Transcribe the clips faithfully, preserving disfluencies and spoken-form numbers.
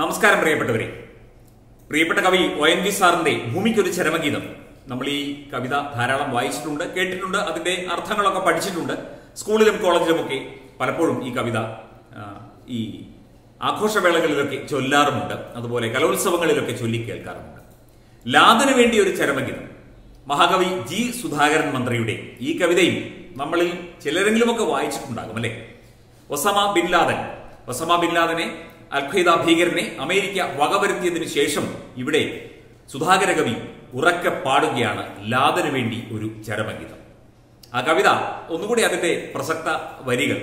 നമസ്കാരം പ്രിയപ്പെട്ടവരെ. പ്രിയപ്പെട്ട കവി ഒ എൻ വി സാറിന്റെ ഭൂമിക്കൊരു ചരമഗീതം. നമ്മൾ ഈ കവിത ധാരാളം വായിച്ചിട്ടുണ്ട്, കേട്ടിട്ടുണ്ട്, അതിന്റെ അർത്ഥങ്ങളൊക്കെ പഠിച്ചിട്ടുണ്ട്. സ്കൂളിലും കോളേജിലുമൊക്കെ പലപ്പോഴും ഈ കവിത ഈ ആഘോഷവേളകളിലൊക്കെ ചൊല്ലാറുമുണ്ട്, അതുപോലെ കലോത്സവങ്ങളിലൊക്കെ ചൊല്ലി കേൾക്കാറുമുണ്ട്. ലാദന് വേണ്ടി ഒരു ചരമഗീതം, മഹാകവി ജി സുധാകരൻ മന്ത്രിയുടെ ഈ കവിതയും നമ്മളിൽ ചിലരെങ്കിലുമൊക്കെ വായിച്ചിട്ടുണ്ടാകും അല്ലെ. Osama bin Laden Osama bin ലാദനെ, അൽഖ്വയ്ദ ഭീകരനെ അമേരിക്ക വകവരുത്തിയതിനു ശേഷം ഇവിടെ സുധാകര കവി ഉറക്കെ പാടുകയാണ് ലാദന് വേണ്ടി ഒരു ചരമഗീതം. ആ കവിത ഒന്നുകൂടി അതിന്റെ പ്രസക്ത വരികൾ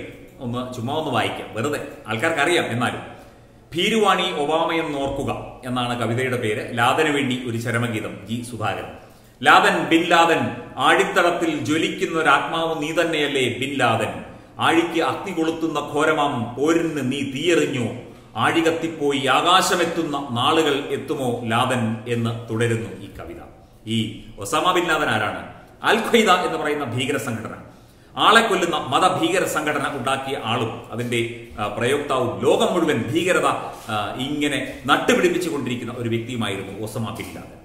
ഒന്ന് ചുമ്മാ ഒന്ന് വായിക്കാം, വെറുതെ ആൾക്കാർക്ക് അറിയാം. എന്നാലും ഭീരുവാണി ഒബാമയെന്ന് ഓർക്കുക എന്നാണ് കവിതയുടെ പേര്. ലാദന് വേണ്ടി ഒരു ചരമഗീതം, G Sudhakaran. Laden bin Laden ആഴിത്തടത്തിൽ ജ്വലിക്കുന്ന ഒരാത്മാവ് നീ തന്നെയല്ലേ ബിൻ ലാദൻ, ആഴിക്ക് അഗ്നി കൊളുത്തുന്ന ഘോരമാം പോരിന് നീ തീയെറിഞ്ഞു, ആഴി കത്തിപ്പോയി ആകാശമെത്തുന്ന നാളുകൾ എത്തുമോ ലാദൻ എന്ന് തുടരുന്നു ഈ കവിത. ഈ ഒസാമ ബിൻ ലാദൻ ആരാണ്? അൽഖ്വയ്ദ എന്ന് പറയുന്ന ഭീകര സംഘടന, ആളെ കൊല്ലുന്ന മതഭീകര സംഘടന ഉണ്ടാക്കിയ ആളും അതിന്റെ പ്രയോക്താവും ലോകം മുഴുവൻ ഭീകരത ഇങ്ങനെ നട്ടുപിടിപ്പിച്ചുകൊണ്ടിരിക്കുന്ന ഒരു വ്യക്തിയുമായിരുന്നു Osama bin Laden.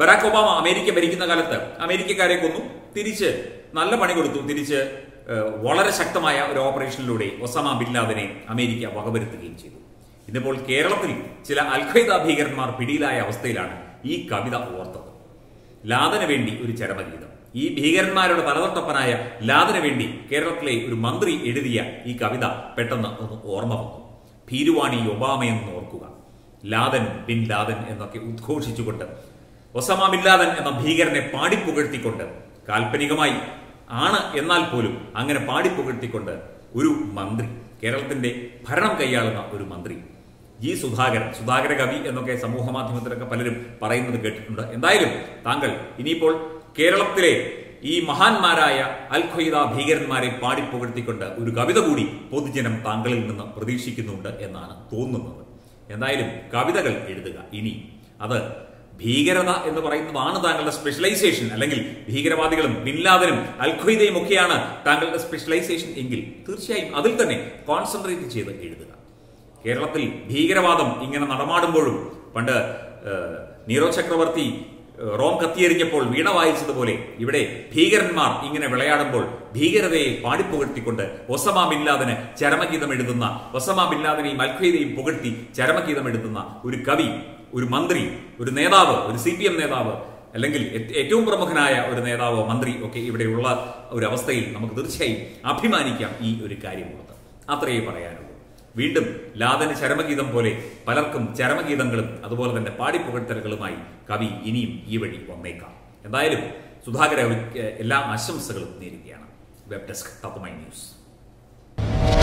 Barack Obama America ഭരിക്കുന്ന കാലത്ത് അമേരിക്കക്കാരെ കൊന്നു, തിരിച്ച് നല്ല പണി കൊടുത്തു, തിരിച്ച് വളരെ ശക്തമായ ഒരു ഓപ്പറേഷനിലൂടെ ഒസാമ ബിൻ ലാദനെ അമേരിക്ക വകവരുത്തുകയും ചെയ്തു. ഇന്നിപ്പോൾ കേരളത്തിൽ ചില അൽഖ്വയ്ദ ഭീകരന്മാർ പിടിയിലായ അവസ്ഥയിലാണ് ഈ കവിത ഓർത്തത്. ലാദന് വേണ്ടി ഒരു ചരമഗീതം, ഈ ഭീകരന്മാരുടെ തലതൊട്ടപ്പനായ ലാദന് വേണ്ടി കേരളത്തിലെ ഒരു മന്ത്രി എഴുതിയ ഈ കവിത പെട്ടെന്ന് ഒന്ന് ഓർമ്മ വന്നു. ഭീരുവാണി ഒബാമയെന്ന് ഓർക്കുക, ലാദൻ ബിൻ ലാദൻ എന്നൊക്കെ ഉദ്ഘോഷിച്ചുകൊണ്ട്, ഒസാമ ബിൻ ലാദൻ എന്ന ഭീകരനെ പാടിപ്പുകഴ്ത്തിക്കൊണ്ട്, കാൽപ്പനികമായി ആണ് എന്നാൽ പോലും അങ്ങനെ പാടിപ്പുകഴ്ത്തിക്കൊണ്ട് ഒരു മന്ത്രി, കേരളത്തിന്റെ ഭരണം കൈയാളുന്ന ഒരു മന്ത്രി, ജി സുധാകരൻ, സുധാകര കവി എന്നൊക്കെ സമൂഹ മാധ്യമത്തിലൊക്കെ പലരും പറയുന്നത് കേട്ടിട്ടുണ്ട്. എന്തായാലും താങ്കൾ ഇനിയിപ്പോൾ കേരളത്തിലെ ഈ മഹാന്മാരായ അൽഖ്വയ്ദ ഭീകരന്മാരെ പാടിപ്പുകഴ്ത്തിക്കൊണ്ട് ഒരു കവിത കൂടി പൊതുജനം താങ്കളിൽ നിന്ന് പ്രതീക്ഷിക്കുന്നുണ്ട് എന്നാണ് തോന്നുന്നത്. എന്തായാലും കവിതകൾ എഴുതുക ഇനി. അത് ഭീകരത എന്ന് പറയുന്നതാണ് താങ്കളുടെ സ്പെഷ്യലൈസേഷൻ, അല്ലെങ്കിൽ ഭീകരവാദികളും ബിൻലാദനും അൽഖ്വയ്ദയും ഒക്കെയാണ് താങ്കളുടെ സ്പെഷ്യലൈസേഷൻ എങ്കിൽ തീർച്ചയായും അതിൽ തന്നെ കോൺസെൻട്രേറ്റ് ചെയ്ത് എഴുതുക. കേരളത്തിൽ ഭീകരവാദം ഇങ്ങനെ നടമാടുമ്പോഴും, പണ്ട് നീരോ ചക്രവർത്തി റോം കത്തിയെറിഞ്ഞപ്പോൾ വീണ വായിച്ചതുപോലെ ഇവിടെ ഭീകരന്മാർ ഇങ്ങനെ വിളയാടുമ്പോൾ ഭീകരതയെ പാടിപ്പുകഴ്ത്തിക്കൊണ്ട് ഒസാമ ബിൻ ലാദന് ചരമഗീതം എഴുതുന്ന, ഒസാമ ബിൻ ലാദനെയും അൽഖ്വയ്ദയെയും പുകഴ്ത്തി ചരമഗീതം എഴുതുന്ന ഒരു കവി, ഒരു മന്ത്രി, ഒരു നേതാവ്, ഒരു സി പി എം നേതാവ്, അല്ലെങ്കിൽ ഏറ്റവും പ്രമുഖനായ ഒരു നേതാവോ മന്ത്രി ഒക്കെ ഇവിടെയുള്ള ഒരു അവസ്ഥയിൽ നമുക്ക് തീർച്ചയായും അഭിമാനിക്കാം ഈ ഒരു കാര്യമുള്ളത്. അത്രയേ പറയാനുള്ളൂ. വീണ്ടും ലാദന് ചരമഗീതം പോലെ പലർക്കും ചരമഗീതങ്ങളും അതുപോലെ തന്നെ പാടിപ്പുകഴ്ത്തലുകളുമായി കവി ഇനിയും ഈ വഴി വന്നേക്കാം. എന്തായാലും സുധാകരൻ എല്ലാ ആശംസകളും നേരുകയാണ്. Web desk Tatwamayi news.